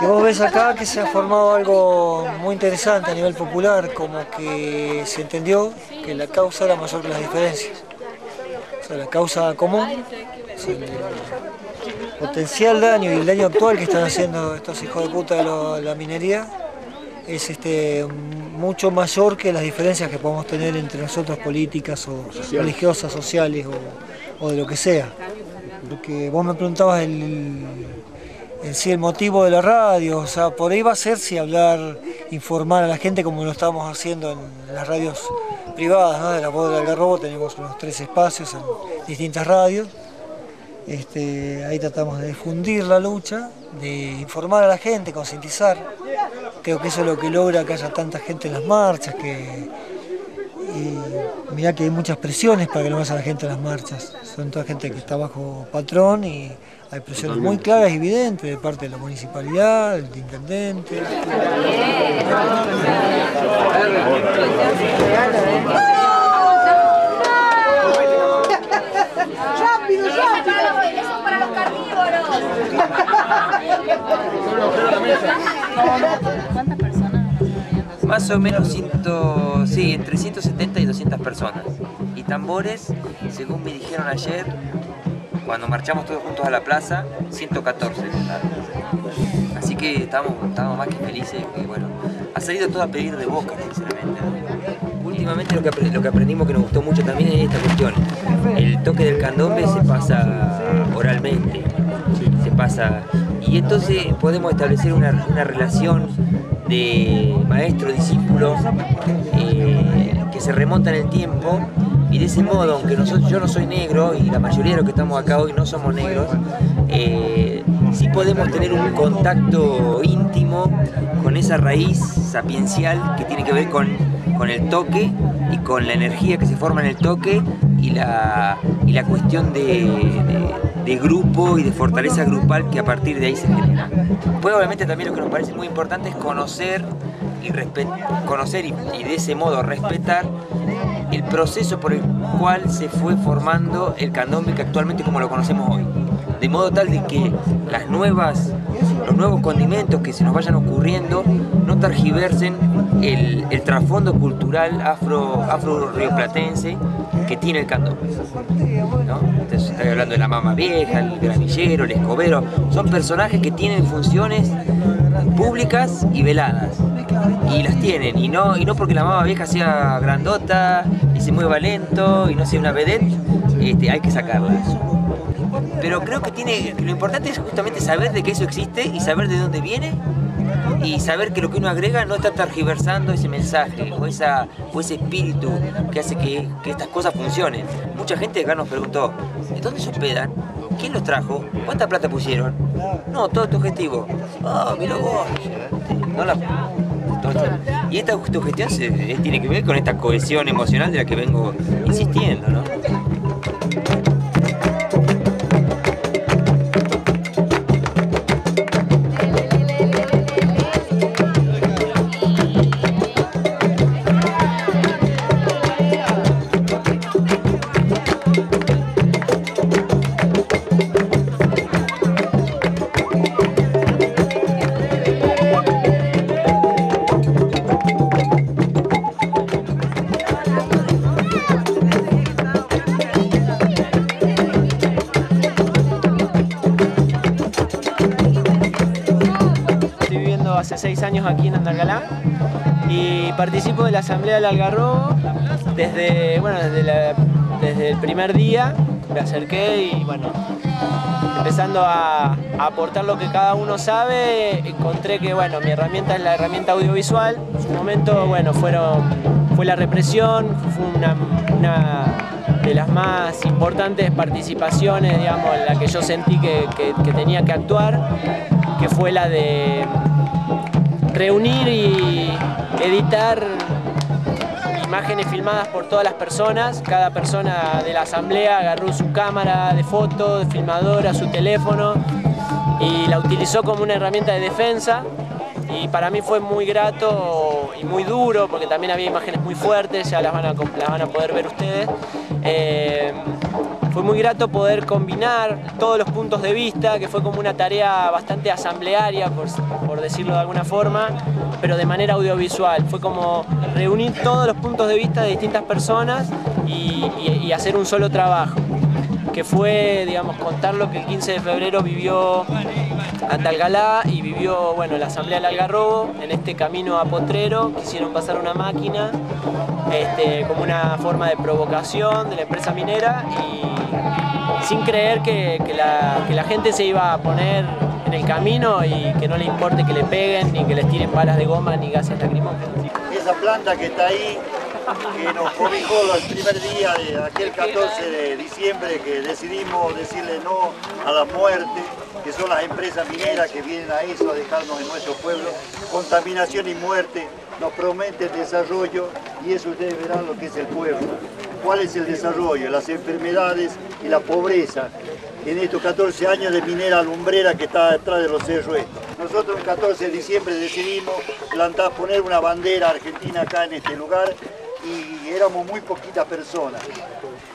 que vos ves acá que se ha formado algo muy interesante a nivel popular, como que se entendió que la causa era mayor que las diferencias. O sea, la causa común, o sea, el potencial daño y el daño actual que están haciendo estos hijos de puta de la minería es mucho mayor que las diferencias que podemos tener entre nosotros, políticas o religiosas, sociales o de lo que sea. Porque vos me preguntabas el motivo de la radio, o sea, por ahí va a ser si hablar, informar a la gente como lo estamos haciendo en las radios privadas, ¿no? De la voz del Algarrobo tenemos unos 3 espacios en distintas radios, ahí tratamos de difundir la lucha, de informar a la gente, concientizar. Creo que eso es lo que logra que haya tanta gente en las marchas, y mirá que hay muchas presiones para que no vaya la gente a las marchas, son toda gente que está bajo patrón y hay presiones muy claras y evidentes de parte de la municipalidad, del intendente. ¡Rápido, rápido! ¡Eso para los carnívoros! ¿Cuántas personas? Más o menos entre 170 y 200 personas. Y tambores, según me dijeron ayer, cuando marchamos todos juntos a la plaza, 114. Así que estamos más que felices. Y bueno, ha salido todo a pedir de boca, sinceramente. Últimamente lo que aprendimos que nos gustó mucho también es esta cuestión. El toque del candombe se pasa oralmente. Se pasa. Y entonces podemos establecer una relación de maestro-discípulo que se remonta en el tiempo. Y de ese modo, aunque yo no soy negro, y la mayoría de los que estamos acá hoy no somos negros, sí podemos tener un contacto íntimo con esa raíz sapiencial que tiene que ver con el toque y con la energía que se forma en el toque y la cuestión de grupo y de fortaleza grupal que a partir de ahí se genera. Pues obviamente también lo que nos parece muy importante es conocer y de ese modo respetar el proceso por el cual se fue formando el candombe que actualmente como lo conocemos hoy. De modo tal de que los nuevos condimentos que se nos vayan ocurriendo no targiversen el trasfondo cultural afro-rioplatense que tiene el candombe, ¿no? Entonces estoy hablando de la mama vieja, el granillero, el escobero. Son personajes que tienen funciones públicas y veladas. Y las tienen, y no porque la mama vieja sea grandota y se mueva lento y no sea una vedette, hay que sacarla. Pero creo que lo importante es justamente saber de que eso existe y saber de dónde viene y saber que lo que uno agrega no está tergiversando ese mensaje o ese espíritu que hace que estas cosas funcionen. Mucha gente acá nos preguntó, ¿de dónde se hospedan? ¿Quién los trajo? ¿Cuánta plata pusieron? No, todo tu gestivo. ¡Ah, mira vos! Y esta autogestión tiene que ver con esta cohesión emocional de la que vengo insistiendo, ¿no? Hace 6 años aquí en Andalgalá y participo de la Asamblea del Algarrobo desde el primer día. Me acerqué y bueno, empezando a aportar lo que cada uno sabe, encontré que bueno, mi herramienta es la herramienta audiovisual. En su momento bueno, fue la represión, fue una de las más importantes participaciones, digamos, en la que yo sentí que tenía que actuar, que fue la de reunir y editar imágenes filmadas por todas las personas. Cada persona de la asamblea agarró su cámara de foto, de filmadora, su teléfono y la utilizó como una herramienta de defensa. Y para mí fue muy grato y muy duro porque también había imágenes muy fuertes, ya las van a poder ver ustedes. Fue muy grato poder combinar todos los puntos de vista, que fue como una tarea bastante asamblearia, por decirlo de alguna forma, pero de manera audiovisual. Fue como reunir todos los puntos de vista de distintas personas y hacer un solo trabajo, que fue, digamos, contar lo que el 15 de febrero vivió Andalgalá y vivió, bueno, la Asamblea del Algarrobo en este camino a Potrero. Quisieron pasar una máquina como una forma de provocación de la empresa minera y sin creer que la gente se iba a poner en el camino y que no le importe que le peguen ni que les tiren balas de goma ni gases lacrimógenos. Esa planta que está ahí, que nos cobijó el primer día de aquel 14 de diciembre que decidimos decirle no a la muerte, que son las empresas mineras que vienen a eso, a dejarnos en nuestro pueblo contaminación y muerte. Nos prometen desarrollo y eso ustedes verán lo que es el pueblo. ¿Cuál es el desarrollo? Las enfermedades y la pobreza en estos 14 años de minera Alumbrera que está detrás de los cerros estos. Nosotros el 14 de diciembre decidimos plantar, poner una bandera argentina acá en este lugar, y éramos muy poquitas personas.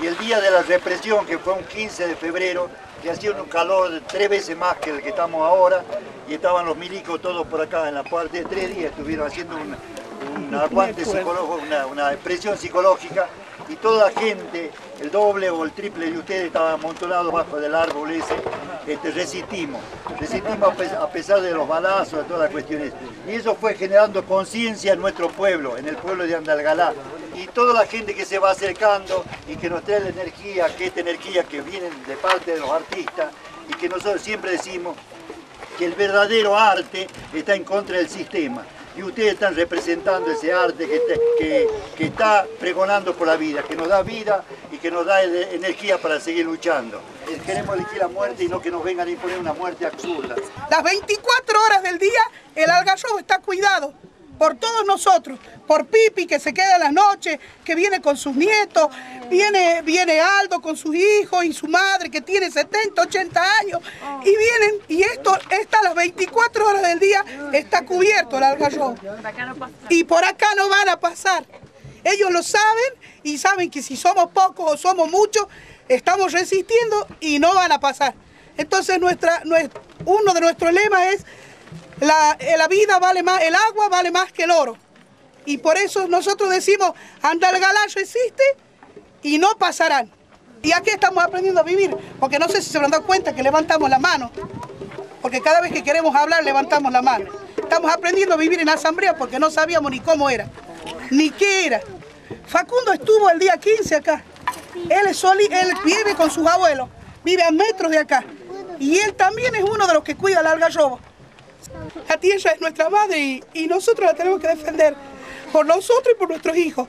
Y el día de la represión, que fue un 15 de febrero, que hacía un calor de 3 veces más que el que estamos ahora, y estaban los milicos todos por acá en la parte, 3 días estuvieron haciendo un aguante psicológico, una presión psicológica, y toda la gente, el doble o el triple de ustedes, estaba amontonado bajo del árbol ese. Resistimos a pesar de los balazos, de todas las cuestiones. Y eso fue generando conciencia en nuestro pueblo, en el pueblo de Andalgalá. Y toda la gente que se va acercando y que nos trae la energía, que esta energía que viene de parte de los artistas, y que nosotros siempre decimos que el verdadero arte está en contra del sistema. Y ustedes están representando ese arte que está pregonando por la vida, que nos da vida y que nos da energía para seguir luchando. Queremos elegir la muerte y no que nos vengan a imponer una muerte absurda. Las 24 horas del día el Algarrobo está cuidado por todos nosotros, por Pipi que se queda a la noche, que viene con sus nietos, viene Aldo con sus hijos y su madre que tiene 70, 80 años, y vienen, y esto las 24 horas del día está cubierto el Algarrobo. Y por acá no van a pasar. Ellos lo saben y saben que si somos pocos o somos muchos, estamos resistiendo y no van a pasar. Entonces uno de nuestros lemas es la vida vale más, el agua vale más que el oro. Y por eso nosotros decimos, Andalgalá resiste y no pasarán. Y aquí estamos aprendiendo a vivir, porque no sé si se habrán dado cuenta que levantamos la mano, porque cada vez que queremos hablar levantamos la mano. Estamos aprendiendo a vivir en la asamblea porque no sabíamos ni cómo era, ni qué era. Facundo estuvo el día 15 acá. Él vive con sus abuelos, vive a metros de acá. Y él también es uno de los que cuida el Algarrobo. La tierra es nuestra madre y nosotros la tenemos que defender por nosotros y por nuestros hijos.